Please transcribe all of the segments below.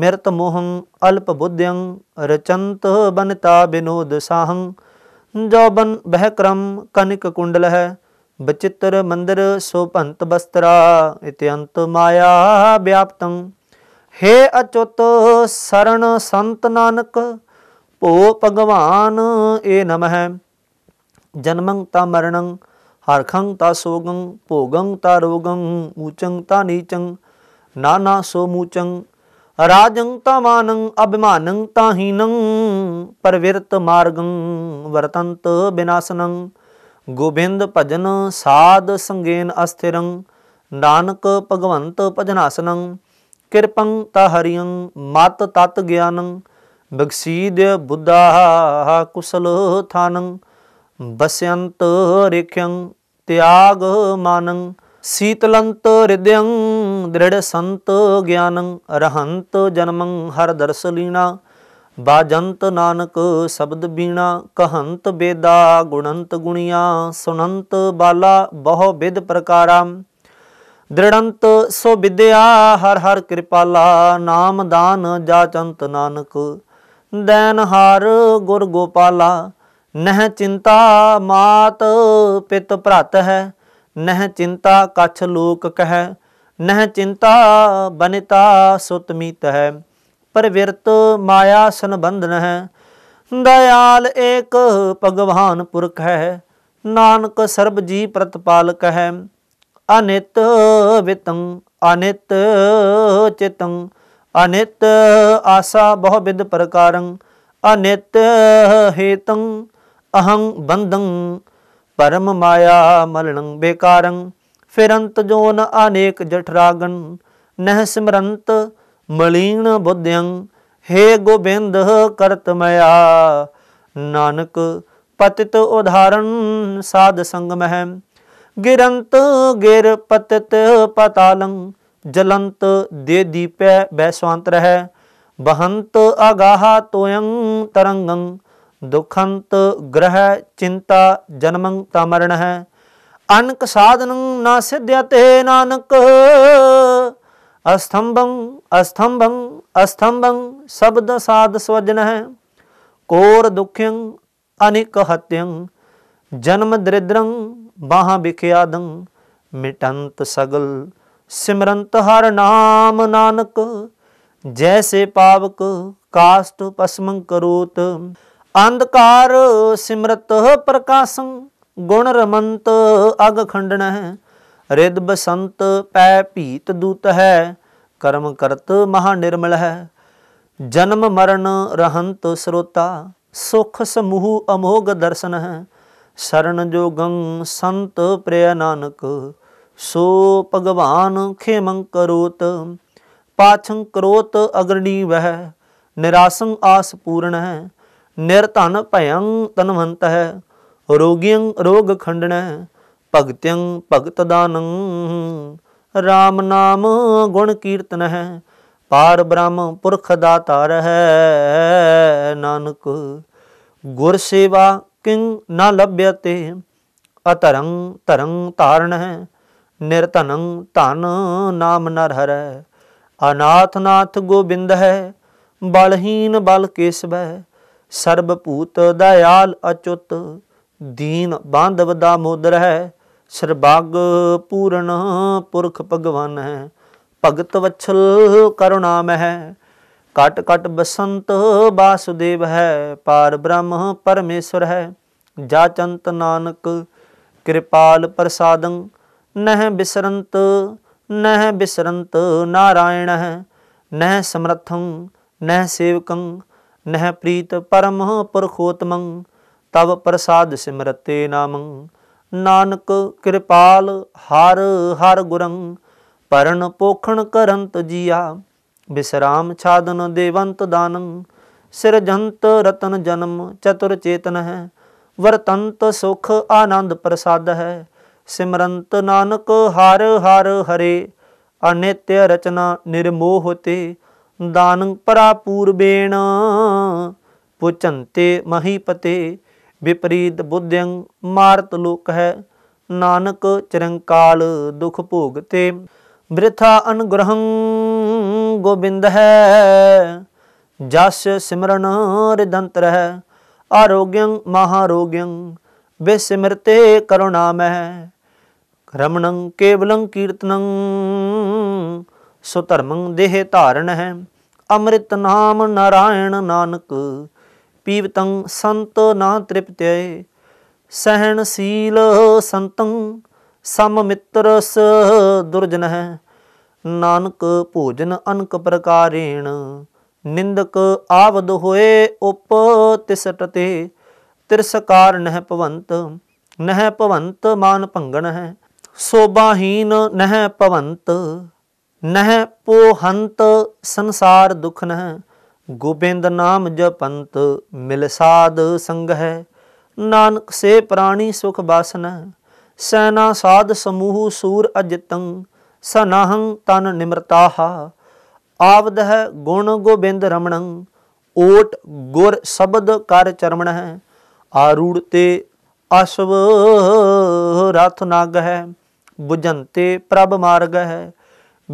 मृत मोहं अल्प बुद्ध्यं रचंत बनता विनोद साहं। जौबन बह क्रम कनिक कुंडल है बचित्र मंदिर सोपंत बस्तरा इत्यंत माया व्याप्तं। हे अच्युत शरण संत नानक भो भगवान ए नमः। जन्मं ता मरणं हरखं ता सोगं भोगं ता रोगं ऊचंग ता नीचंग नाना सो मूचंग राजं ता मानं अभिमानं ता हीनं परविरत मार्गं वर्तंत विनाशनं। गोविंद भजन साध संगेन अस्थिरं नानक भगवंत भजनासनं। कृपं ता हरियं मत तत् ज्ञानं बक्षीद बुद्धा कुशल थानं। बस्यंत रेख्यं त्याग मानं शीतलंत हृदयं दृढ़ संत ज्ञानं। रहंत जन्मं हर दर्श लीना बाजंत नानक शब्द बीणा। कहंत वेदा गुणंत गुणिया सुनंत बाला बहु विध प्रकारा। दृढ़ंत सो विद्या हर हर कृपाला। नाम दान जाचंत नानक दैनहार गुर गोपाला। नह चिंता मात पित भ्रात है नह चिंता कछ लोक कह। नह चिंता बनिता सुतमीत है परविरत माया संबंधन है। दयाल एक भगवान पुरख है नानक सर्व जी प्रतिपालक है। अनित वितं अनित चितं अनित आशा बहुविध प्रकारं। अनित हेतं अहं बंधं परम माया मलनं बेकारं। फिरंत जोन अनेक जठरागन नह सिमरंत मलिन बुद्ध्यं। हे गोविंद करत मया नानक पतित उदाहरण साध संग मह। गिरंत गिर पतित पतालं जलंत दे दीप वैश्वांतर है। बहंत अगाहा तोयं तरंगं दुखंत ग्रह चिंता जन्मं तमरण है। अनक साधनं न सिद्ध्यते नानक अस्तंभं अस्तंभं अस्तंभं शब्द साध स्वजन है। कोर दुख्यं अनिक हत्यं जन्म दरिद्रं महाविख्यादं। मिटंत सगल सिमरंत हर नाम नानक जैसे पावक काष्ठ भस्मं करोत। अंधकार सिमरत प्रकाशं गुण रमंत अग खंडन है। हृद बसंत पै पीत दूत है कर्म करत महानिर्मल है। जन्म मरण रहंत स्रोता सुख समूह अमोघ दर्शन है। शरण जोगं संत प्रिय नानक सो भगवान खेमं करोत। पाछं करोत अग्रणी वह निरासं आस पूर्ण है। निर्धन भयं तनवंत है रोगियं रोग खंडन है। भगत्यं भगत दानं राम नाम गुण कीर्तन है। पार ब्रह्म पुरख दातार है नानक गुर सेवा किं न लभ्यते। अतरं तरं तारण है निर्धनं तान नाम नरहर है। अनाथ नाथ गोविंद है बलहीन बल केशव है। सर्वभूत दयाल अच्युत दीन बांधव दामोदर है। सर्वाग पूर्ण पुरख भगवान है भगत वत्सल करुणामय है। कट कट बसंत वासुदेव है पार ब्रह्म परमेश्वर है। जाचंत नानक कृपाल प्रसादं नह बिसरंत नारायण है। नह समर्थं नह सेवकं नह प्रीत परम पुरखोत्मं। तव प्रसाद सिमरते नामं नानक कृपाल हार हार गुरं। परण पोखण करंत जिया विश्राम छादन देवंत दानं। सिरजंत रतन जन्म चतुर चेतन है। वर्तंत सुख आनंद प्रसाद है। सिमरंत नानक हार हार हरे। अनित्य रचना निर्मोह होते दानं परापूर्वेण पुचंते महीपते। विपरीत बुद्ध्यं मारत लोक है नानक चिरंकाल दुख भोगते। वृथा अनुग्रहं गोबिंद है। जस सिमरन रिदंत रह आरोग्यं महारोग्यं बेसिमरते करुणामय। रमणं केवलं कीर्तनं सुधर्मं देह धारण है। अमृत नाम नारायण नानक पीवतं संत ना तृप्त्यै। सहनशील संतं सममित्र दुर्जन है। नानक भोजन अनक प्रकारेण निंदक आवद होए उप तिसटते। तिरस्कार नह पवंत मान भंगन है। शोभाहीन नह पोहंत संसार दुख नह। गोबिंद नाम जपंत मिल साध संग है। नानक से प्राणी सुख बासन। सेना साध समूह सूर अजितं सनाहं तन निमृताहा। आवद है गुण गोबिंद रमणं ओट गुर शब्द कर चरमण है। आरूढ़ते अश्व रथ नाग है। बुझंते प्रभ मार्ग है।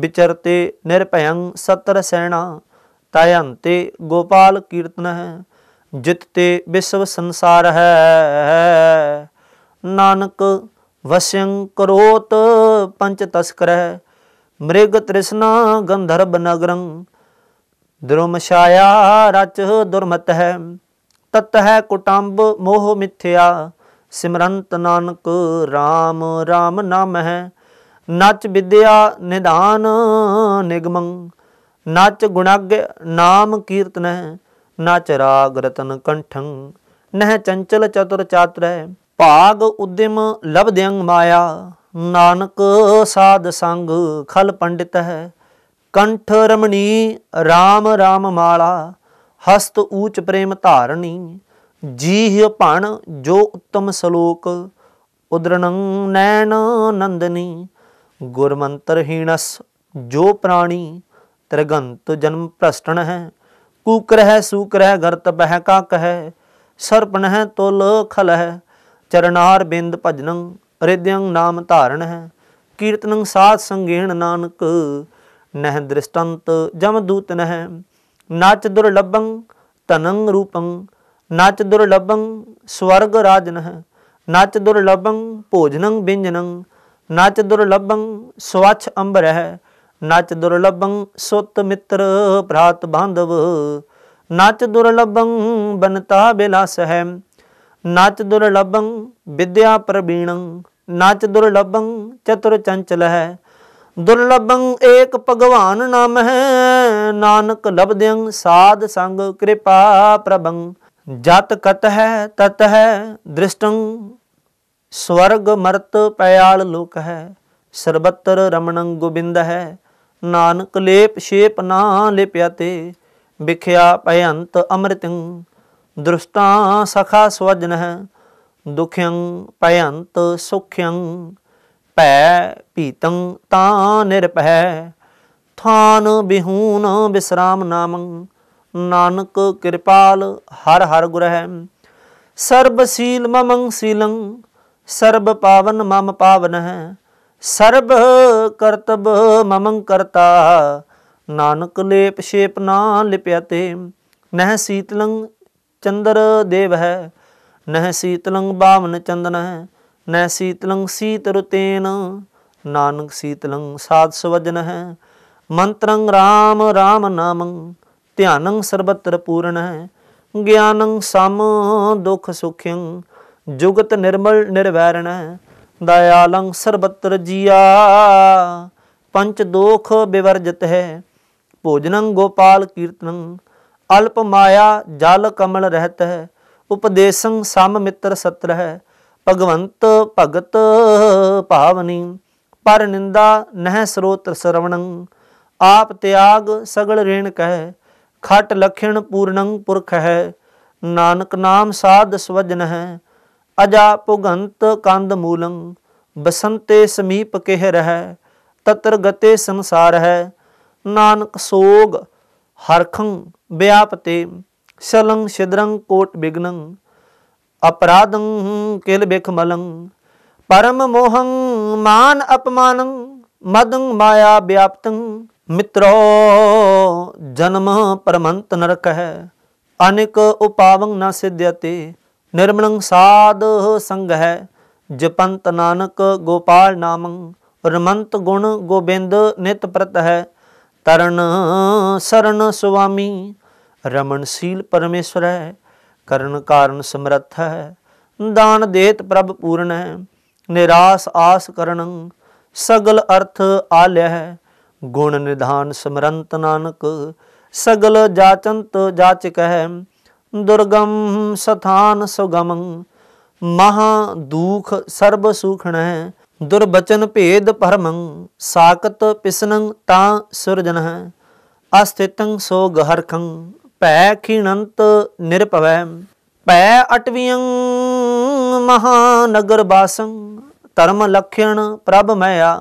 विचरते निर्भयं सतर सेना। तायंते गोपाल कीर्तन है। जितते विश्व संसार है। नानक वश्यं करोत पंच तस्कर है। मृग तृष्णा गंधर्व नगरं द्रुमशाया रच दुर्मत है। तत् है कुटुंब मोह मिथ्या। सिमरंत नानक राम राम नाम है। नाच विद्या निदान निगमं नाच गुणाग्य नाम कीर्तन है। नाच राग रतन कंठं नह चंचल चतुर चातुर है। भाग उद्यम लभद्यंग माया। नानक साध संग खल पंडित है। कंठ रमणी राम राम माला। हस्त ऊच प्रेम धारणी। जीह भण जो उत्तम श्लोक। उदरणं नैन नंदनी। गुरमंत्रहीणस जो प्राणी। त्रिगंत जन्म प्रष्टन है। कुक्रह सुक्रह गर्तबह काक है। सर्पण है तुल खल है। चरणार बिंद भजनं हृदयं नाम धारण है। कीर्तनं साध संगेण नानक नह दृष्टंत जमदूत नह। नाच दुर्लभं तनंग रूपं नाच दुर्लभं स्वर्ग राजन है। नाच दुर्लभं भोजनं व्यंजनं नाच दुर्लभं स्वच्छ अंबर है। नाच दुर्लभं सुत मित्र भ्रात बांधव। नाच दुर्लभं बनता विलास है। नाच दुर्लभं विद्या प्रवीणं नाच दुर्लभं चतुर चंचल है। दुर्लभं एक भगवान नाम है। नानक लभद्यं साध संग कृपा प्रभं। जत कत है तत है दृष्टं स्वर्ग मर्त पयाल लोक है। सर्वत्र रमणं गोबिंद है। नानक लेप शेप ना लिप्यते। विख्या पयंत अमृतं दृष्टा सखा स्वजन है। दुख्यं पयंत सुख्यं पै पीतं ता निरपै। थान बिहून विश्राम नामं नानक कृपाल हर हर गुर है। सर्वशील ममं शीलं सर्व पावन मम पावन है। सर्व कर्तव्य ममं कर्ता। नानक लेप शेप ना लिप्यते। नह शीतलं चंद्र देव है। नह शीतलंग बावन चंदन है। नह शीतलंग शीत रुतेन। नानक शीतलंग साध स्वजन है। मंत्रंग राम राम नामं ध्यानंग सर्वत्र पूर्ण है। ज्ञानं सम दुख सुख्यं जुगत निर्मल निर्वैरण है। दयालंग सर्वत्र जिया पंच दोख विवर्जित है। भोजनं गोपाल कीर्तनं अल्प माया जाल कमल रहत है। उपदेशं साम मित्र सत्र है। भगवंत भगत पावनी। पर निंदा नह स्रोत श्रवणं आप त्याग सगल ऋण कह। खट लक्षण पूर्णं पुरख है। नानक नाम साध स्वजन है। अजा पुगंत कांद मूलं बसंते समीप केह रह। तत्र गते संसार है। नानक सोग हरखं व्यापते। शलं छिद्रं कोट विघ्नं अपराधं किल बिखमलं। परम मोहं मान अपमानं मदं माया व्याप्तं मित्रों जन्म परमंत नरक है, अनेक उपावंग न सिद्ध्यति। निर्मल साध संग है, जपंत नानक गोपाल नामंग। रमंत गुण गोविंद नित प्रत है, तरण शरण स्वामी रमणशील परमेश्वर है। करण कारण समर्थ है, दान देत प्रभ पूर्ण है। निराश आस करणं सगल अर्थ आलय है। गुण निधान समरंत नानक, सगल जाचंत जाचक है। दुर्गम स्थान सुगमं महा दुख सर्व सूक्ष्म है। दुर्वचन भेद परमं साकत पिसनं ता सुरजन है। अस्थितं सो गहरखं पै खीणंत निरपवै। पै अटवियं महानगर वासं धर्म लक्षण प्रभ मया।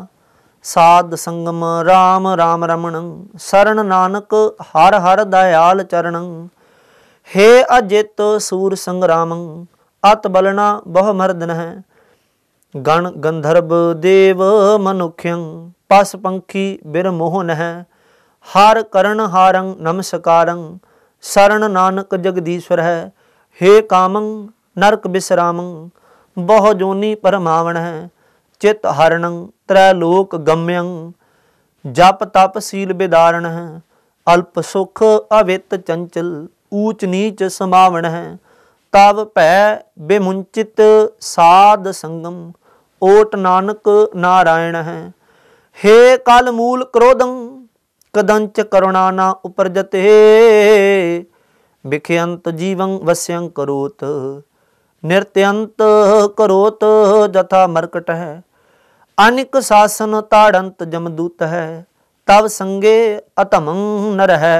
साध संगम राम राम रमणं शरण नानक हर हर दयाल चरणं। हे अजित सूर संग्रामं अत बलना बहु मर्दन है। गण गंधर्व देव मनुख्यं पस पंखी बिरमोहन है। हार करण हारं नमस्कारं शरण नानक जगदीश्वर है। हे कामं नरक विश्रामं बहु जोनि परमावन है। चित हरणं त्रैलोक गम्यं जप तप शील विदारण है। अल्प सुख अवित चंचल ऊच नीच समावन है। तव भय विमुंचित साध संगम ओट नानक नारायण है। हे कालमूल क्रोधं कदंच करुणा न उपरजते। विखयंत जीवं वश्यं करोत नृत्यंत करोत जथा मर्कट है। अनिक शासन ताड़ंत जमदूत है। तव संगे अतमं नर है।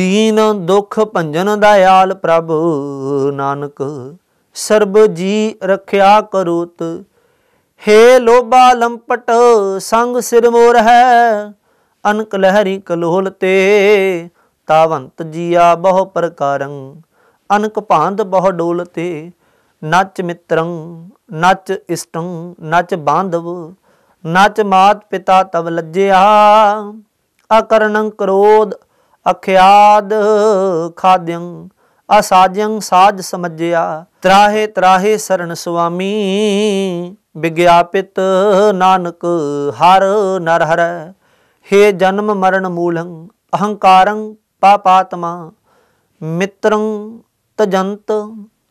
दीन दुख भंजन दयाल प्रभु नानक सर्ब जी रख्या करोत। हे लोभा लंपट संग सिरमोर है। अनक लहरी कलोलते तावंत जिया बहु प्रकारं अनक भांद बहु डोलते। नाच मित्रं नाच इष्टं नाच बांधव नाच मात पिता तव लज्जया। अकरणं क्रोध अख्याद खाद्यं असाज्यं साज समज्या। त्राहे त्राहे शरण स्वामी विज्ञापित नानक हर नर हर। हे जन्म मरण मूलं अहंकारं पापात्मा। मित्रं तजंत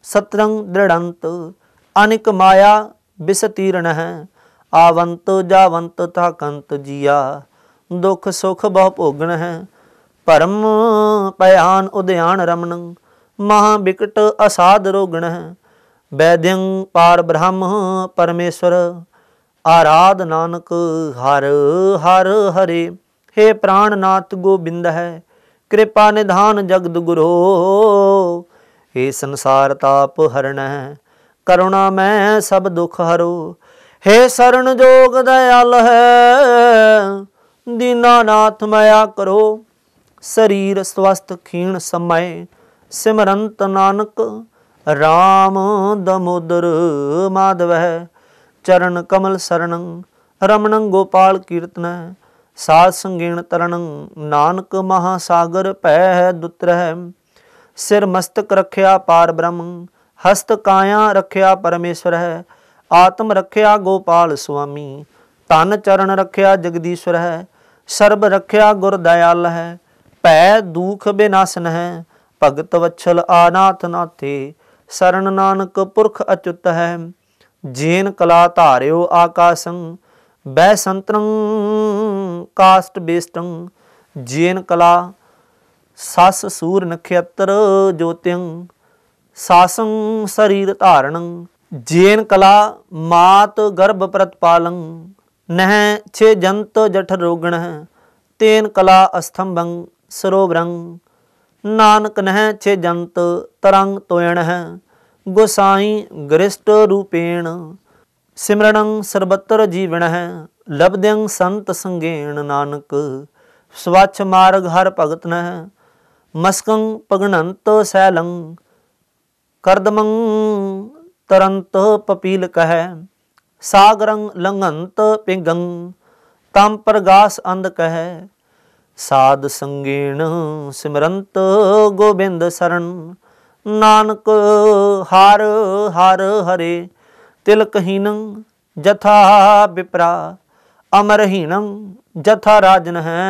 सत्रं दृढ़ंत अनिक माया विसतीर्ण है। आवंत जावंत थाकंत जिया दुख सुख बहु भोगण है। परम पयान उदयान रमणं महाविकट असाध रोगण है। वैद्यं पार ब्रह्म परमेश्वर आराध नानक हर हर हरे। हे प्राणनाथ गोबिंद है कृपा निधान जगद गुरो। हे संसार ताप हरण है करुणा मैं सब दुख हरो। हे शरण जोग दयाल है दीनानाथ मया करो। शरीर स्वस्थ खीण समय सिमरंत नानक राम दमोदर माधव है। चरण कमल शरणं रमणं गोपाल कीर्तन है। साध संगीण तरणं नानक महासागर पै दुत्र है। सिर मस्तक रख्या पार ब्रह्म हस्त काया रख्या परमेश्वर है। आत्म रख्या गोपाल स्वामी तन चरण रख्या जगदीश्वर है। सर्व रख्या गुर दयाल है। पै दुख विनाशन है। भगत वत्सल आनाथ नाथे शरण नानक पुरख अच्युत है। जेन कला धार्यो आकाशं वैसंत्रं काष्ट बेष्टं। जेन कला सास सूर नक्षत्र ज्योतिं सासं शरीर धारणं। जेन कला मात गर्भ प्रतपालं नह छे जंत जठर रोगण है। तेन कला अस्तंभं सरोवरं नानक नह छे जंत तरंग तोयण है। गोसाई गृष्ट रूपेण सिमरणं सर्वत्र जीवन है। लब्ध्यं संत संगेण नानक स्वच्छ मार्ग हर भगत न है। मस्कं पगनंत सैलं कर्दमं तरंत पपील कह। सागरं लंगंत पिंगं ताम प्रगास अंध कह। साध संगीण सिमरंत गोबिंद शरण। नानक हार हार हरे तिलकहीन जथा विप्रा, अमरहीन जथा राजन है,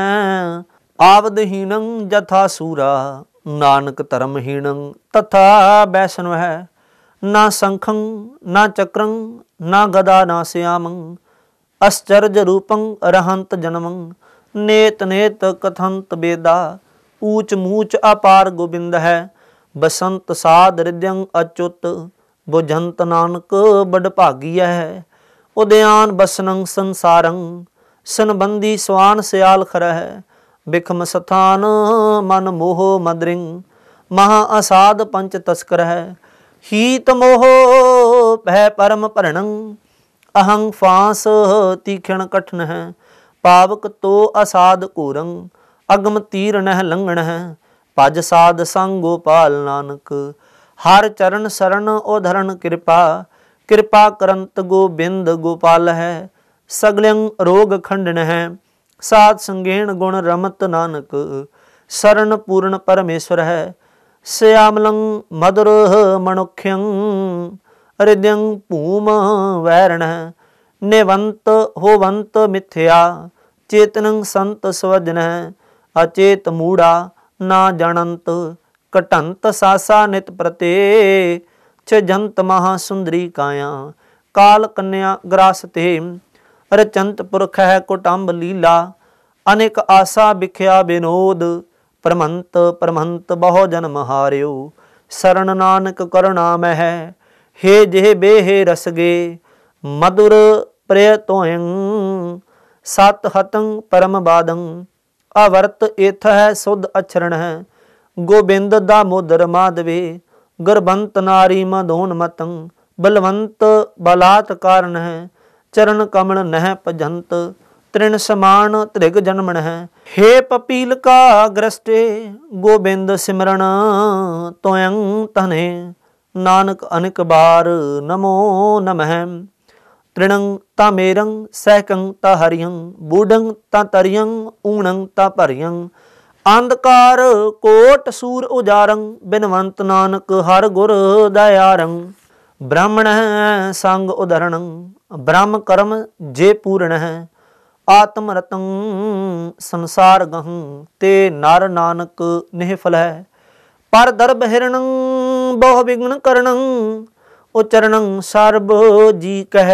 आवदहीन जथा सूरा। नानक धर्महीन तथा वैष्णव है, ना शंखं ना चक्रं ना गदा ना श्यामं, आश्चर्य रूपं अरहंत जन्मं। नेत नेत कथंत बेदा ऊच मूच अपार गोविंद है, बसंत साध हृदयं अच्युत बुझंत नानक बड़भागी है। उदयान बसनं संसारं सनबंदी स्वान सयाल खर है, बिखम स्थान मन मोह मदरिंग महा असाध पंच तस्कर है। हीत मोह भय परम प्रणं अहं फांस तीक्षण कठिन है, पावक तो असाध कोरंग अगम तीर नह लंघन है। पज साध संगो पाल नानक हर चरण शरण उधरण कृपा, कृपा करंत गोबिंद गोपाल है, सगल्यंग रोग खंडन है। साध संगेण गुण रमत नानक शरण पूर्ण परमेश्वर है, श्यामलंग मधुर मनुख्यंग हृदयंग भूम वैरण है। निवंत होवंत मिथ्या चेतनंग संत स्वजन है, अचेत मूढ़ा ना जानंत कटंत सासा नित प्रते। छजंत महासुंदरी काया काल कन्या ग्रासते, रचंत पुरख है कुटुंब लीला अनेक आशा विख्या विनोद। प्रमंत प्रमंत बहु जन्म हार्यो शरण नानक करुणामय है, हे जे बेहे रसगे मधुर प्रिय तोयंग। सात हतंग परम बादंग अवर्त एथ है शुद्ध अक्षरण है, गोविंद दामोदर माधवे गर्भंत नारी मदोन मतंग। बलवंत बलात् कारण है चरण कमल नह पजंत, तृण समान त्रिग जन्मन है। हे पपील का ग्रस्टे गोविंद सिमरण तोयंग तने, नानक अनेक बार नमो नमः। तृणंग ता मेरंग सहकंग ता हरियंग, बूढ़ंग ता तरियंग ऊणंग ता परियंग। अंधकार कोट सूर उजारंग बिनवंत नानक हर गुर दयारंग। ब्राह्मण संग उदरणंग ब्रह्म कर्म जे पूर्ण है, आत्मरतंग संसार गहं ते नार नानक निहफल है। पर दर्भ हिरणंग बहु विघ्न करणंग, उचरणं सर्ब जी कह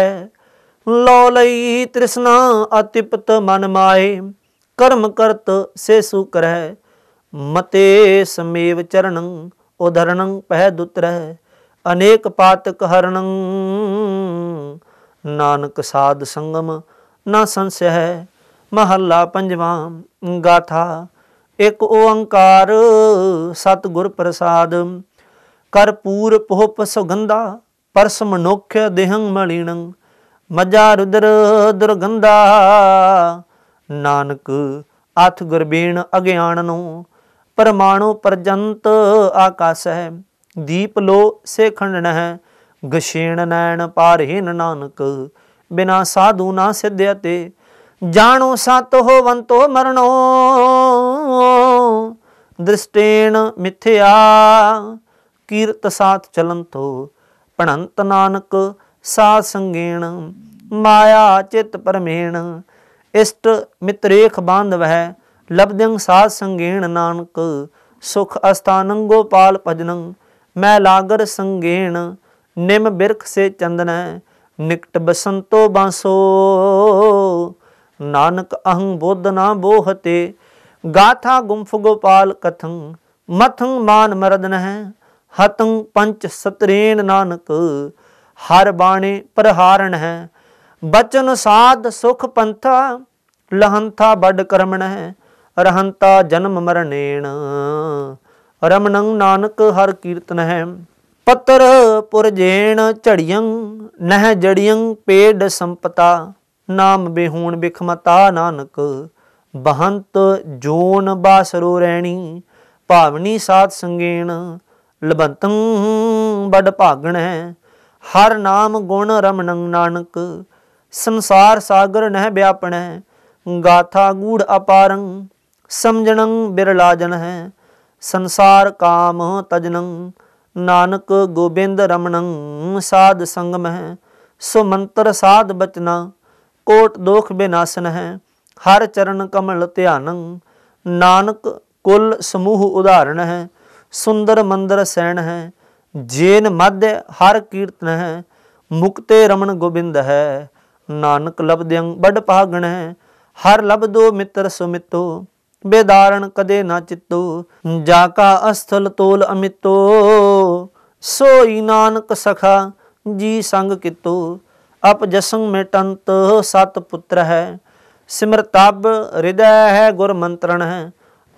लौलई तृष्णा अतिपत मन माये। कर्म करत से सुकर है मते समेव चरणं उधरणं पह दुत्र है, अनेक पातक हरणं। नानक साध संगम न संशय है। महला पंजवा गाथा। एक ओंकार सतगुर प्रसाद, कर्पूर पोप सुगंधा परस मनोक्ष देहंग मलिनं, मजा रुद्र दुर्गंधा। नानक आथ गुरबीण अज्ञाननो परमाणु परजंत आकाश है, दीप लो से खंडन है। घसेण नैन पारहीन नानक बिना साधु ना सिद्ध्यते, जानो सत होवंतो मरणो दृष्टेन मिथ्या। कीर्त साथ चलंतो पणंत नानक साध संगेण, माया चित परमेण इष्ट मित्रेख बांधव है। लब्धंग साध संगेण नानक सुख अस्थानं गोपाल भजनं। मैलागर संगेण निम बिरख से चंदन है, निकट बसंतो बांसो। नानक अहं बोध ना बोहते गाथा गुम्फ गोपाल कथंग। मथंग मान मर्दन है हतंग पंच सतरेण, नानक हर बाणे प्रहारण है। बचन साध सुख पंथा लहंथा बड कर्मण है, रहंता जन्म मरणेण रमणं नानक हर कीर्तन है। पतर पुरजेण चढ़ियंग नह जड़ियंग पेड संपता, नाम बेहूण बिखमता नानक बहंत जोन बासरो रैणी। भावनी साध संगेण लबंतं बड भागण है, हर नाम गुण रमणं नानक संसार सागर नह व्यापण है। गाथा गूढ़ अपारंग समझनं बिरला जन है संसार काम तजनं नानक गोविंद रमणं साध संगम है सुमंत्र साध बचना कोट दोख विनाशन है हर चरण कमल ध्यानं नानक कुल समूह उदाहरण है सुंदर मंदिर सैन है जैन मध्य हर कीर्तन है मुक्ते रमण गोविंद है नानक लभद्यंग बड़ पागण है हर लभ दो मित्र सुमितो बेदारण कदे ना चित्तो जाका अस्थल तोल अमितो सोई नानक सखा जी संग कितो अप जसंग में टंत सत पुत्र है सिमरताब हृदय है गुर मंत्रण है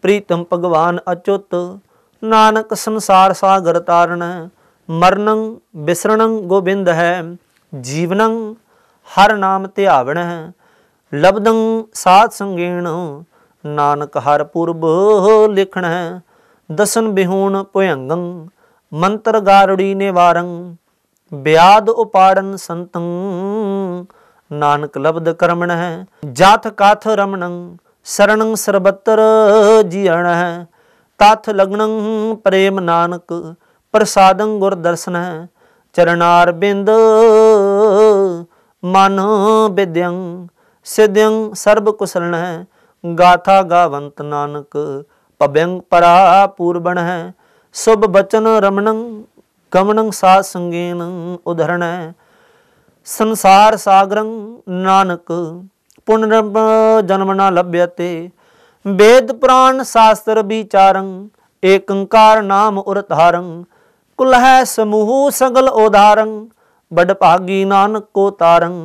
प्रीतम भगवान अच्युत नानक संसार सागर तारण मरणं विसरणं गोविंद है जीवनं हर नाम त्यावण है लब्धं साध संगेण नानक हर पूर्व लिखण है दसन बिहूण पुयंगं मंत्र गारुड़ी निवारं व्याद उपाड़न संतं नानक लब्ध कर्मण है जाथ काथ रमणं शरणं सर्वत्र जियण है ताथ लग्नं प्रेम नानक प्रसादं गुर दर्शन है चरणार बिंद मन विद्यं सिद्यं सर्व कुशलन है गाथा गावंत नानक पव्यंग परा पूर्वण है शुभ बचन रमणं गमनं सा संगेन उदाहरण है संसार सागरं नानक पुनर्म जन्म न लभ्यते वेद पुराण शास्त्र विचारं एकंकार नाम उरतारं कुल है समूह सगल उदारं बड़ भागी नानक को तारं